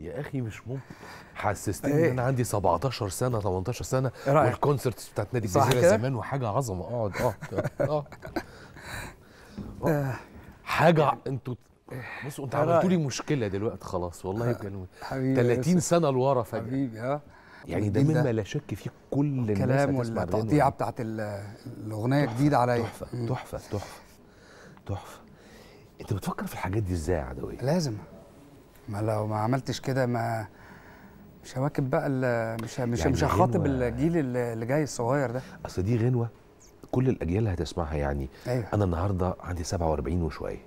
يا اخي مش ممكن. حسستني ان انا عندي 17 سنه 18 سنه والكونسرتس بتاعت نادي الجزيره زمان وحاجه عظمه. اقعد حاجه. انتوا بصوا انتوا عملتوا لي مشكله دلوقتي خلاص والله. كانوا 30 سنه لورا فجاه حبيبي. يعني ده مما لا شك فيه كل الكلام والتقطيعه بتاعت الاغنيه جديده عليا. تحفه تحفه تحفه تحفه. انت بتفكر في الحاجات دي ازاي يا عدويه؟ لازم، ما لو ما عملتش كده ما مش هواكب بقى، مش هخاطب الجيل اللي جاي الصغير ده. اصل دي غنوه كل الاجيال هتسمعها يعني. أيوة. انا النهارده عندي 47 وشويه.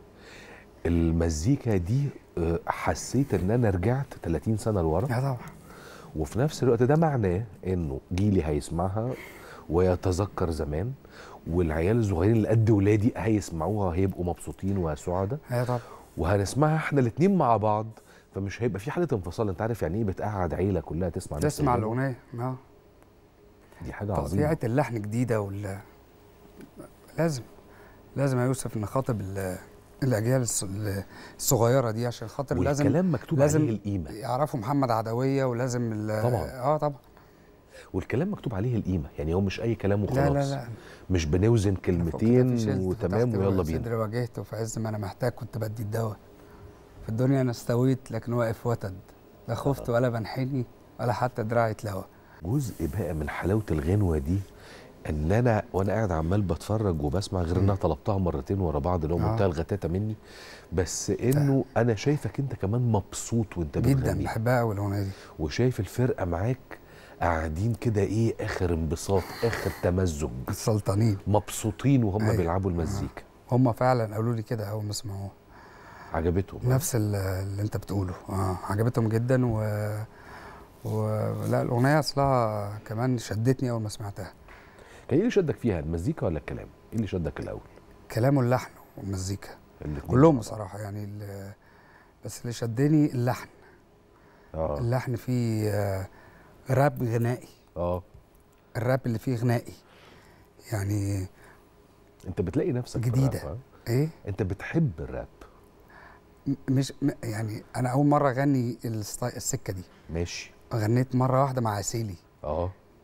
المزيكا دي حسيت ان انا رجعت 30 سنه لورا. طبعا. وفي نفس الوقت ده معناه انه جيلي هيسمعها ويتذكر زمان، والعيال الصغيرين اللي قد ولادي هيسمعوها هيبقوا مبسوطين وسعداء. ايوه طبعا. وهنسمعها احنا الاثنين مع بعض، فمش هيبقى في حاله انفصال. انت عارف يعني ايه بتقعد عيله كلها تسمع نفس الاغنيه. دي حاجه عظيمه. تقطيعه اللحن جديده لازم يا يوسف نخاطب الاجيال الصغيره دي، عشان خاطر لازم الكلام مكتوب عليه القيمه، يعرفوا محمد عدويه ولازم طبعا طبعا والكلام مكتوب عليه القيمه. يعني هو مش اي كلام وخلاص. لا مش بنوزن كلمتين وتمام ويلا بينا. صدري واجهته في عز ما انا محتاج، كنت بدي الدواء في الدنيا انا استويت لكن واقف وتد، لا خفت ولا بنحني ولا حتى دراعي اتلوى. جزء بقى من حلاوه الغنوه دي ان انا وانا قاعد عمال بتفرج وبسمع، غير ان انا طلبتها مرتين ورا بعض اللي هو منتهى الغتاتة مني، بس انه انا شايفك انت كمان مبسوط وانت بتغني. جدا بحبها قوي الاغنيه دي، وشايف الفرقه معاك قاعدين كده اخر انبساط، اخر تمزج، السلطانين مبسوطين وهم بيلعبوا المزيكا. هم فعلا قالوا لي كده اول ما سمعوها، عجبتهم نفس اللي انت بتقوله. عجبتهم جدا لا الاغنيه اصلها كمان شدتني اول ما سمعتها. كان ايه اللي شدك فيها، المزيكا ولا الكلام؟ ايه اللي شدك الاول؟ كلامه واللحن والمزيكا كلهم بصراحه يعني بس اللي شدني اللحن. اللحن فيه راب غنائي. الراب اللي فيه غنائي يعني. انت بتلاقي نفسك جديده. انت بتحب الراب؟ مش يعني انا اول مره اغني السكه دي. ماشي. غنيت مره واحده مع عسيلي.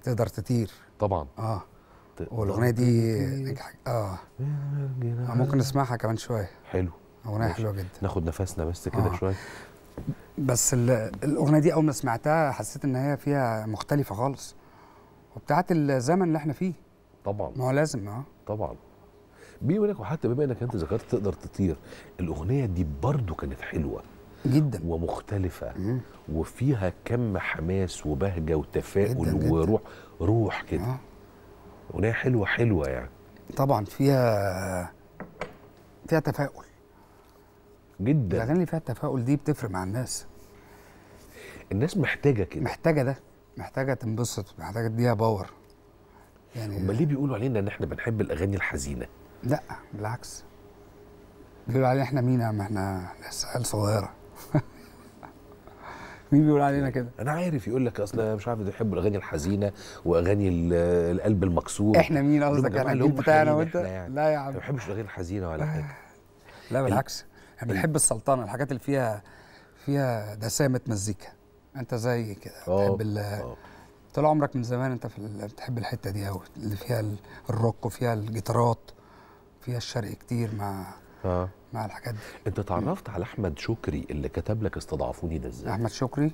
تقدر تطير. طبعا. والاغنيه دي ممكن نسمعها كمان شويه. حلو. اغنيه حلوه جدا. ناخد نفسنا بس كده شويه. بس الاغنيه دي اول ما سمعتها حسيت ان هي فيها مختلفه خالص، وبتاعت الزمن اللي احنا فيه. طبعا. ما هو لازم. طبعا. بيقول لك، وحتى بما انك انت ذكرت تقدر تطير، الاغنيه دي برضو كانت حلوه جدا ومختلفه. وفيها كم حماس وبهجه وتفاؤل جداً وروح كده. اغنيه حلوه يعني. طبعا فيها تفاؤل جدا. الاغاني اللي فيها التفاؤل دي بتفرق مع الناس محتاجه كده، محتاجه تنبسط، محتاجه تديها باور يعني. امال ليه بيقولوا علينا ان احنا بنحب الاغاني الحزينه؟ لا بالعكس، بيقولوا علينا احنا مين يا عم، احنا عيال صغيره. مين بيقول علينا كده؟ انا عارف يقول لك اصل مش عارف بيحبوا الاغاني الحزينه واغاني القلب المكسور. احنا مين قصدك يعني؟ الجيل بتاعنا وانت يعني. لا يا عم، ما بحبش الاغاني الحزينه ولا حاجه. لا بالعكس، احنا بنحب السلطنه، الحاجات اللي فيها دسامه مزيكا. انت زي كده بتحب طول عمرك من زمان انت بتحب الحته دي قوي، اللي فيها الروك وفيها الجيتارات، فيها الشرق كتير مع الحاجات دي. انت اتعرفت على احمد شكري اللي كتب لك استضعفوني ده ازاي؟ احمد شكري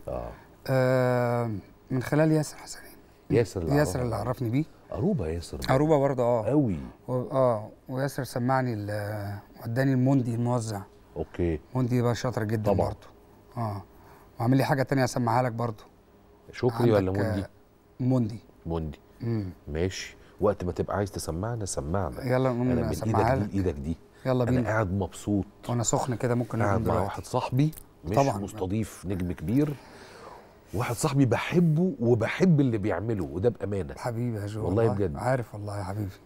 من خلال ياسر حسنين. ياسر اللي عرفني بيه. عروبه ياسر. عروبه برضه. قوي. وياسر سمعني، وداني الموندي الموزع. اوكي. موندي بقى شاطر جدا برضه. وعامل لي حاجه ثانيه اسمعها لك برضه. شكري ولا موندي؟ موندي. ماشي. وقت ما تبقى عايز تسمعنا. يلا انا من ايدك دي. يلا بينا. انا قاعد مبسوط وانا سخن كده، ممكن قاعد مع واحد صاحبي مش طبعًا مستضيف نجم كبير، واحد صاحبي بحبه وبحب اللي بيعمله، وده بامانه حبيبي يا جو والله بجد. عارف والله يا حبيبي.